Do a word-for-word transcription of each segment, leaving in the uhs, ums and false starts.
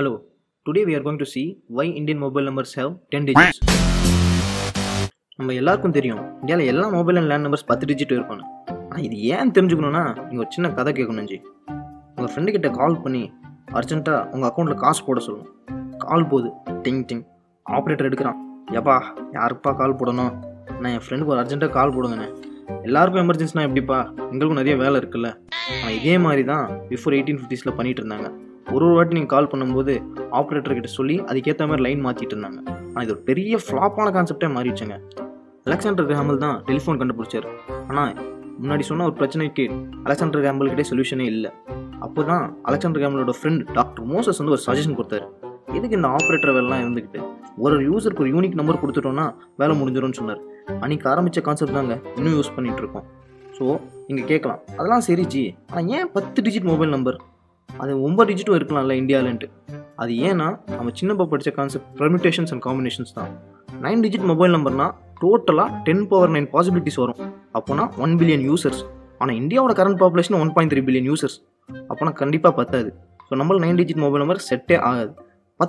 Hello, today we are going to see why Indian mobile numbers have ten digits. We all know that all mobile and land numbers are ten digits. Why do you know this? You have to tell me. Your friend will call you and tell you to put cash in your account. Call you, ting ting, operator. Yappa, yarpa call podano. Na your friend will urgent call podano. All emergency na eppadi pa. Ningalku nariya vela irukla. Na idhe mari dhaan before eighteen fifties la panniterundanga. ஒரு ஒரு வாட்டி நீங்க கால் பண்ணும்போது operator கிட்ட சொல்லி அதுக்கு ஏத்த மாதிரி லைன் மாத்திட்டு இருந்தாங்க. ஆனா இது ஒரு பெரிய ஃப்ளாப்பான கான்செப்ட்டா மாறிடுச்சுங்க. அலெக்சாண்டர் கிராம் தான் டெலிபோன் கண்டுபிடிச்சார். ஆனா முன்னாடி சொன்ன ஒரு பிரச்சனைக்கு அலெக்சாண்டர் கிராம் கிட்ட சொல்யூஷனே இல்ல. அப்போதான் அலெக்சாண்டர் கிராமோட friend டாக்டர் மோசஸ் வந்து ஒரு சஜஷன் கொடுத்தாரு. இதுக்கு இந்த ஆபரேட்டர் வேலைலாம் இருந்துக்கிட்டு ஒரு யூசருக்கு ஒரு யூனிக் நம்பர் கொடுத்துட்டோம்னா வேலை முடிஞ்சிரும்னு சொன்னார். அன்னைக்கு ஆரம்பிச்ச கான்செப்ட் தாங்க இன்னும் யூஸ் பண்ணிட்டு இருக்கோம். சோ நீங்க கேட்கலாம் அதெல்லாம் சரி ஜி, ஆனா ஏன் ten digit மொபைல் நம்பர் அது nine digit இருக்கலாம்ல இந்தியாலன்ட்? அது ஏன்னா நம்ம சின்னப்ப படிச்ச கான்செப்ட் permutations and combinations தான். nine digit மொபைல் நம்பர்னா டோட்டலா ten to the power nine possibilities வரும். அப்போனா one billion users. ஆனா இந்தியாவோட current population one point three billion users. அப்போனா கண்டிப்பா பத்தாது. சோ நம்ம nine digit மொபைல் நம்பர் செட்டே ஆகாது.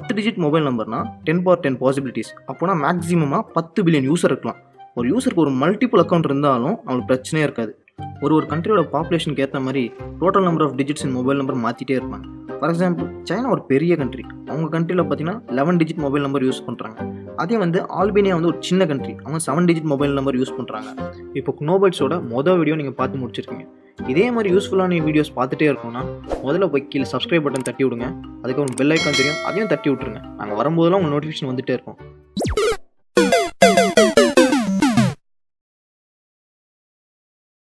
ten digit மொபைல் நம்பர்னா ten to the power ten possibilities. அப்போனா மேக்ஸिमமா ten billion user இருக்கலாம். ஒரு யூசருக்கு ஒரு மல்டிபிள் அக்கவுண்ட் இருந்தாலும் அவங்களுக்கு பிரச்சனையே இருக்காது. ஒரு ஒரு कंट्रीயோட பாப்புலேஷனுக்கு ஏத்த மாதிரி total number of digits in mobile number மாத்திட்டே இருப்பாங்க. ஃபார் எக்ஸாம்பிள் சைனா ஒரு பெரிய कंट्री. அவங்க कंट्रीல பாத்தீங்கன்னா eleven digit mobile number use பண்றாங்க. அதே வந்து ஆல்பேனியா வந்து ஒரு சின்ன कंट्री. அவங்க seven digit mobile number use பண்றாங்க. இப்போ குனோபைட்ஸோட முதல் வீடியோ நீங்க பார்த்து முடிச்சிருக்கீங்க. இதே மாதிரி யூஸ்ஃபுல்லான வீடியோஸ் பார்த்துட்டே இருக்கணும்னா முதல்ல போய் கீழ subscribe பட்டன் தட்டி விடுங்க. அதுக்கு ஒரு bell icon தெரியும். அதையும் தட்டி விட்டுருங்க. நாங்க வரும்போதெல்லாம் உங்களுக்கு நோட்டிஃபிகேஷன் வந்துட்டே இருக்கும்.